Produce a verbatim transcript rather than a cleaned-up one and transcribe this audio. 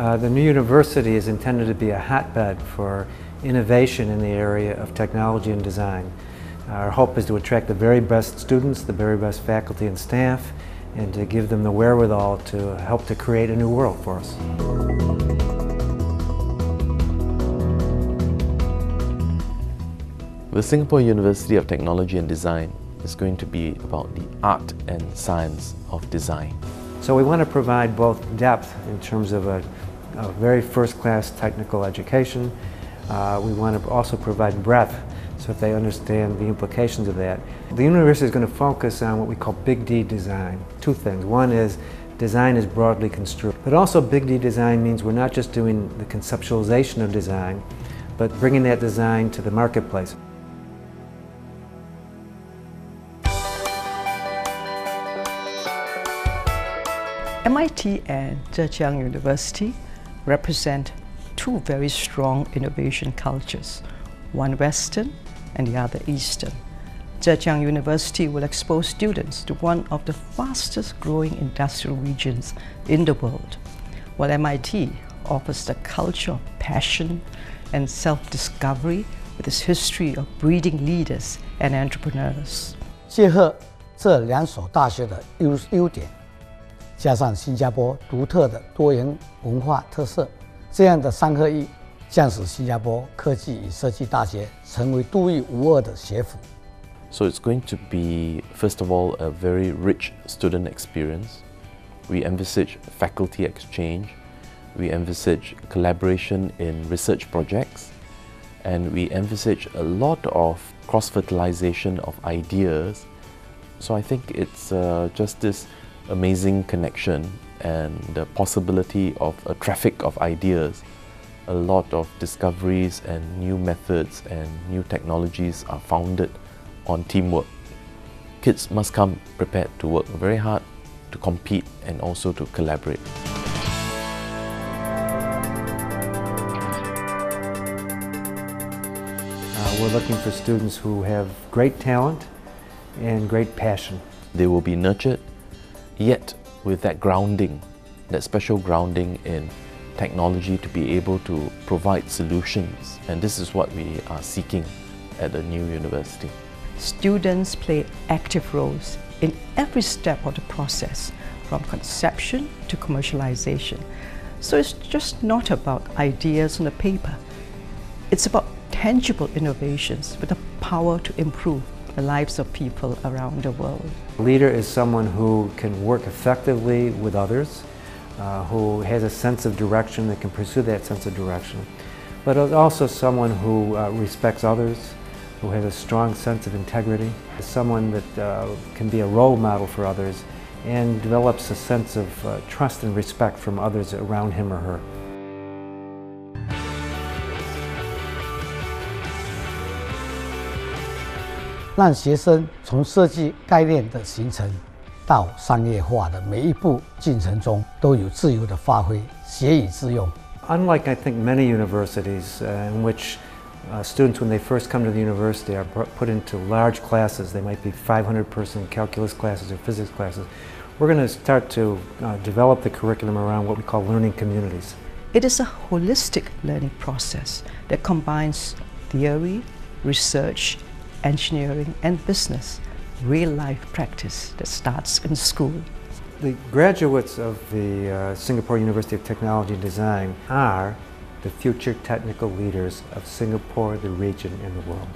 Uh, the new university is intended to be a hotbed for innovation in the area of technology and design. Our hope is to attract the very best students, the very best faculty and staff, and to give them the wherewithal to help to create a new world for us. The Singapore University of Technology and Design is going to be about the art and science of design. So we want to provide both depth in terms of a, a very first-class technical education. Uh, we want to also provide breadth, so that they understand the implications of that. The university is going to focus on what we call Big D design. Two things. One is design is broadly construed, but also Big D design means we're not just doing the conceptualization of design, but bringing that design to the marketplace. M I T and Zhejiang University represent two very strong innovation cultures, one Western and the other Eastern. Zhejiang University will expose students to one of the fastest growing industrial regions in the world, while M I T offers the culture of passion and self-discovery with its history of breeding leaders and entrepreneurs. 结合这两所大学的优优点， 加上新加坡独特的多元文化特色，这样的三合一将使新加坡科技与设计大学成为独一无二的学府。So it's going to be, first of all, a very rich student experience. We envisage faculty exchange, we envisage collaboration in research projects, and we envisage a lot of cross-fertilization of ideas. So I think it's uh, just this amazing connection and the possibility of a traffic of ideas. A lot of discoveries and new methods and new technologies are founded on teamwork. Kids must come prepared to work very hard, to compete and also to collaborate. Uh, we're looking for students who have great talent and great passion. They will be nurtured, yet with that grounding, that special grounding in technology to be able to provide solutions. And this is what we are seeking at the new university. Students play active roles in every step of the process, from conception to commercialization. So it's just not about ideas on the paper. It's about tangible innovations with the power to improve the lives of people around the world. A leader is someone who can work effectively with others, uh, who has a sense of direction, that can pursue that sense of direction, but also someone who uh, respects others, who has a strong sense of integrity, someone that uh, can be a role model for others and develops a sense of uh, trust and respect from others around him or her.让学生从设计概念的形成到商业化的每一步进程中都有自由的发挥，学以致用。Unlike I think many universities in which students when they first come to the university are put into large classes, they might be five hundred person calculus classes or physics classes, we're going to start to develop the curriculum around what we call learning communities. It is a holistic learning process that combines theory, research, engineering and business, real-life practice that starts in school. The graduates of the uh, Singapore University of Technology and Design are the future technical leaders of Singapore, the region, and the world.